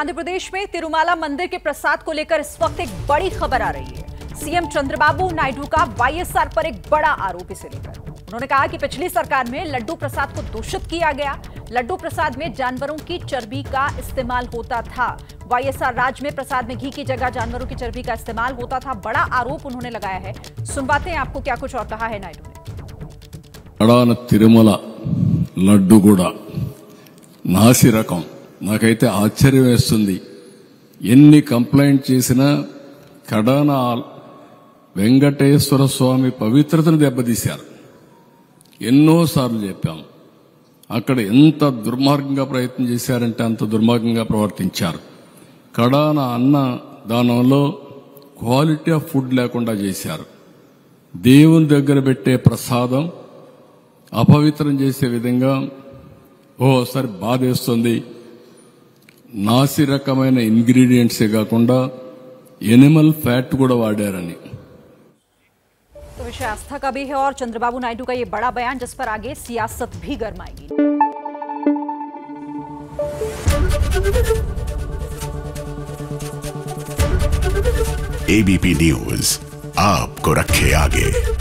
आंध्र प्रदेश में तिरुमाला मंदिर के प्रसाद को लेकर इस वक्त एक बड़ी खबर आ रही है। सीएम चंद्रबाबू नायडू का वाईएसआर पर एक बड़ा आरोप इसे लेकर। उन्होंने कहा कि पिछली सरकार में लड्डू प्रसाद को दूषित किया गया। लड्डू प्रसाद में जानवरों की चर्बी का इस्तेमाल होता था। वाईएसआर राज्य में प्रसाद में घी की जगह जानवरों की चर्बी का इस्तेमाल होता था। बड़ा आरोप उन्होंने लगाया है। सुनवाते हैं आपको क्या कुछ और कहा है नायडू ने। तिरुमला लड्डू गुड़ा नासी रकम नाकैते आश्चर्य वेस्तुंदी। ఎన్ని కంప్లైంట్ చేసినా కడానా వెంకటేశ్వర స్వామి పవిత్రతను దెబ్బతీశారు। ఎన్నోసార్లు చెప్పాం అక్కడ ఎంత దుర్మార్గంగా ప్రయత్నం చేశారంటే అంత దుర్మార్గంగా ప్రవర్తించారు। కడానా అన్న దానంలో క్వాలిటీ ఆఫ్ ఫుడ్ లేకుండా చేశారు। దేవుని దగ్గర పెట్టే ప్రసాదం అపవిత్రం చేసే విధంగా ఓసారి బాధేస్తుంది। నాసి రకమైన ఇంగ్రీడియెంట్స్ కాకుండా ఎనిమల్ ఫ్యాట్ కూడా వాడారని। तो विषय आस्था का भी है और चंद्रबाबू नायडू का ये बड़ा बयान जिस पर आगे सियासत भी गर्माएगी। एबीपी न्यूज आपको रखे आगे।